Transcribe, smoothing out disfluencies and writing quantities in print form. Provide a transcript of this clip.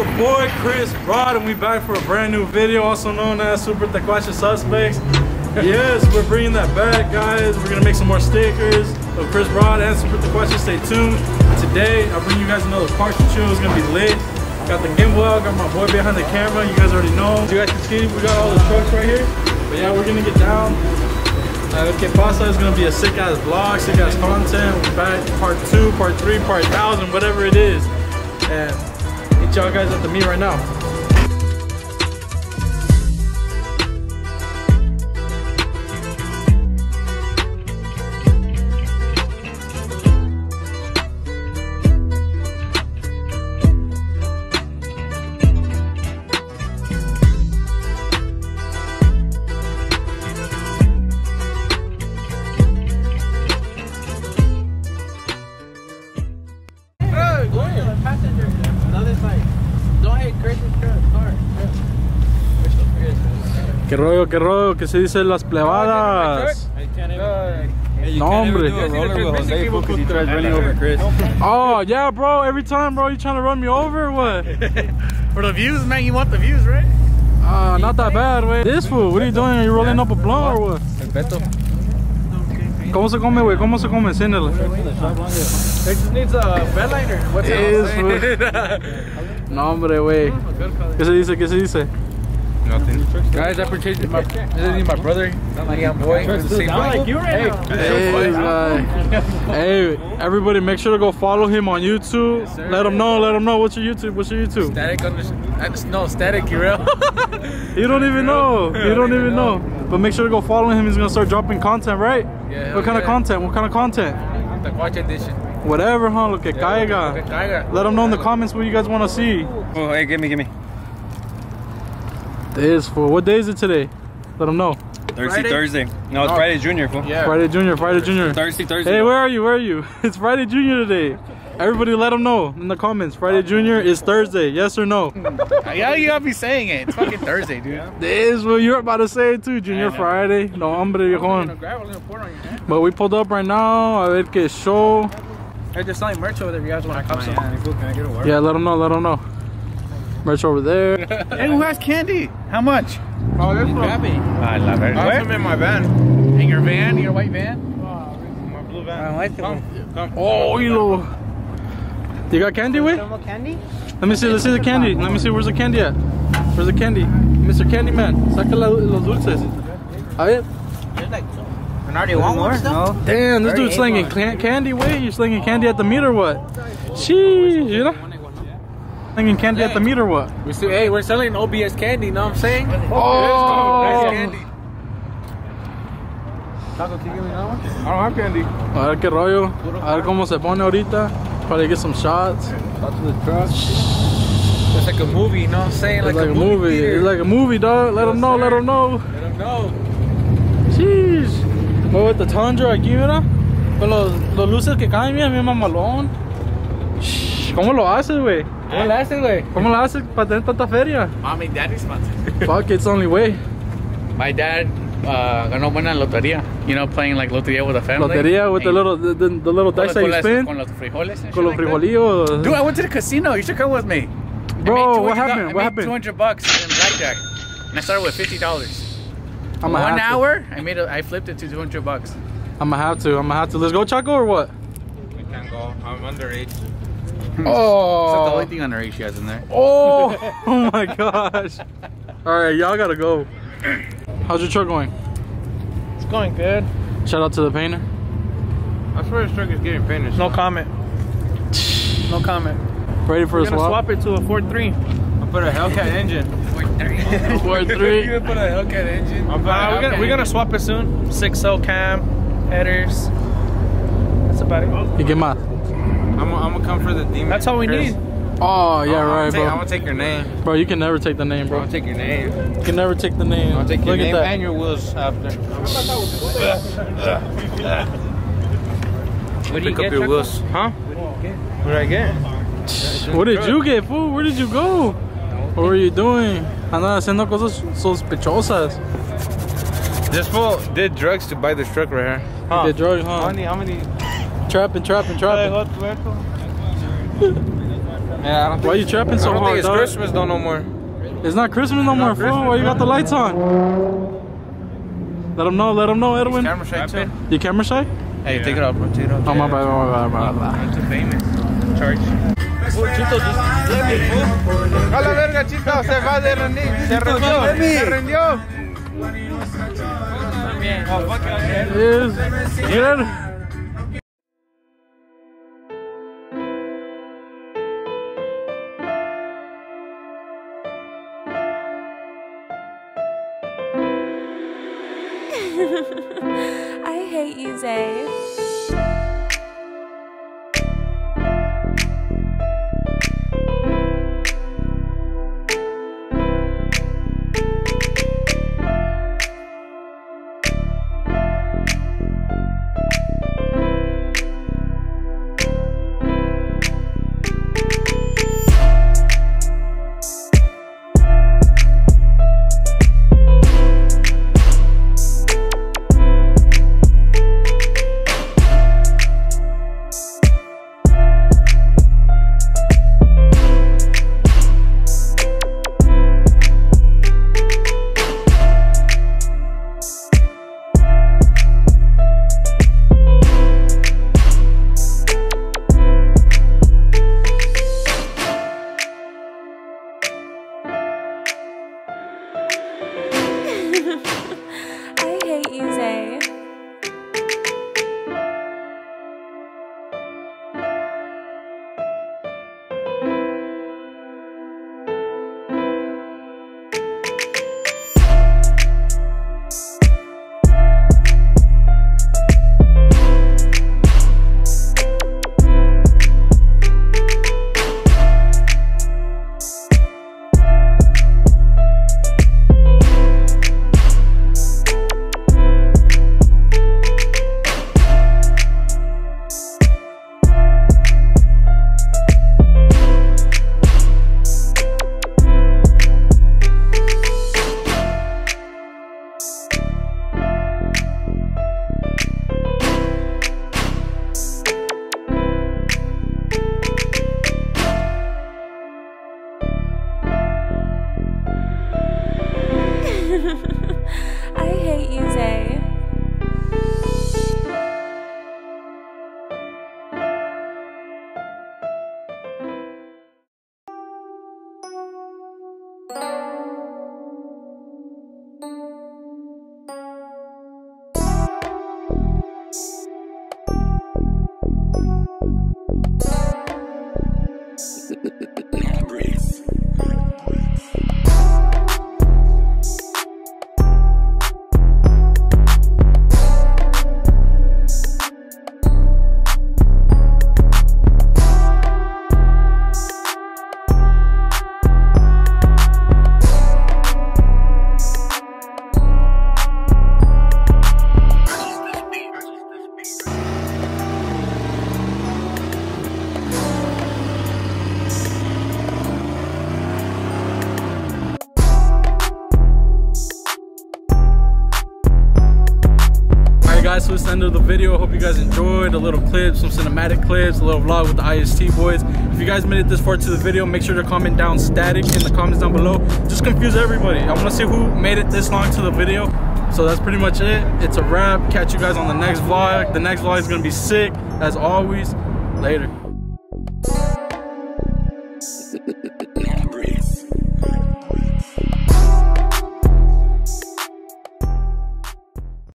your boy Chris Rod, and we back for a brand new video, also known as Super Tequacha Suspects. Yes, we're bringing that back, guys. We're gonna make some more stickers of Chris Rod and Super Tequacha. Stay tuned. Today, I'll bring you guys another park to chill. It's gonna be lit. Got the gimbal out, got my boy behind the camera. You guys already know. You guys can see we got all the trucks right here. But yeah, we're gonna get down. Que Pasa is gonna be a sick ass vlog, sick ass content. We're back, part 2, part 3, part 1000, whatever it is. And meet y'all guys at the meet right now. Que rollo, que se dice las plebadas. No, hombre. Oh, yeah, bro. Every time, bro, you trying to run me over or what? For the views, man. You want the views, right? Not that bad, wey. This fool, what are you doing? Are you rolling up a blunt or what? ¿Cómo se come, wey? ¿Cómo se come? Síndale. It just needs a bed liner. What's it? No, hombre, wey. ¿Qué se dice? ¿Qué se dice? Nothing. Guys, I purchased my brother. Hey, everybody, make sure to go follow him on YouTube. Yes, let him know. What's your YouTube? Static underscore. No, Static Urel. You don't even know. You don't even know. But make sure to go follow him. He's gonna start dropping content, right? Yeah. What kind of content? The Quatch Edition. Whatever, huh? Look at Kaiga. Let him know in the comments what you guys want to see. Oh, hey, give me. This for what day is it today? Let them know. Thursday. No, it's Friday Junior, fool. Yeah. Friday Junior. Thursday. Hey, where are you? It's Friday Junior today. Everybody, let them know in the comments. Friday Junior is Thursday. Yes or no? Yeah, you gotta be saying it. It's fucking Thursday, dude. This what you're about to say too, Junior Friday. No, hombre, you're going. But we pulled up right now. A ver que show. Hey, they're selling merch over there. If you guys want to cop some? Can I get a word? Yeah, let them know. Merch over there. Hey, who has candy? How much? Oh, this one. I love it. I have some in my van. In your van? Your white van? Oh, my blue van. I don't like the one. Oh, you got candy, wait? Candy? Let me see the candy. Let me see, where's the candy at? Where's the candy? Mr. Candyman, saca los dulces. A ver. And already want more? No. Damn, this dude's slinging candy, wait? You're slinging candy at the meet or what? Sheesh, you know? Candy at the meet or what? Hey, we're selling OBS candy, know what I'm saying? Oh! Candy. Taco, can you give me another one? I don't have candy. A ver qué rollo. A ver cómo se pone ahorita. Probably get some shots. Shots to the truck. It's like a movie, you know what I'm saying? It's like a movie. It's like a movie, dog. Let them know. Jeez. Voy with the Tundra aquí, ¿verdad? Con los luces que caen, mira, mi mamalón. ¿Cómo lo haces, güey? ¿Cómo lo haces para tener tanta feria? Mom and daddy's money. Fuck, it's the only way. My dad ganó buena lotería. You know, playing like lotería with the family. Lotería with the little dice that you spin. Con los frijoles and shit. Dude, I went to the casino. You should come with me. Bro, what happened? I made $200 in blackjack. And I started with $50. I'm 1 hour, I flipped it to $200. I'm gonna have to. Let's go, Chaco, or what? We can't go. I'm underage. Oh, that's the only thing underage she has in there. Oh, oh my gosh. Alright, y'all gotta go. How's your truck going? It's going good. Shout out to the painter. I swear this truck is getting painted. No comment. Ready for a swap? Swap it to a 4.3. I'll put a Hellcat engine. 4.3. 4.3. You're gonna put a Hellcat engine? We're gonna swap it soon. 6.0 cam, headers. That's about it. You get mad. I'm gonna come for the demon. That's all we need. Oh, yeah, right, bro. I'm gonna take your name. Bro, you can never take the name, bro. I'll take your name. You can never take the name. I'll take your name and your wheels after. What did you get? Your wheels. Huh? What did I get? What did you get, fool? Where did you go? What were you doing? Andaba haciendo cosas sospechosas. This fool did drugs to buy this truck right here. Huh? He did drugs, huh? How many? Trapping. Yeah, I don't think. Why you trapping so hard, I don't think it's Christmas though no more. It's not Christmas no more, fool. Why you got the lights on? Let them know, Edwin. Camera shy too. You camera shy? Hey, yeah. Take it off, bro. Take it off. Oh, my bad, I'm too famous. Charge. Chito, just let me, fool. A la verga, Chito, se va de rendir. Se rendió. Se rendió. Oh, fuck it. Yes. I hate you, Zay. So it's the end of the video. I hope you guys enjoyed a little clip, some cinematic clips, a little vlog with the IST boys. If you guys made it this far to the video, make sure to comment down static in the comments down below. Just confuse everybody. I want to see who made it this long to the video. So that's pretty much it. It's a wrap. Catch you guys on the next vlog. The next vlog is going to be sick as always. Later.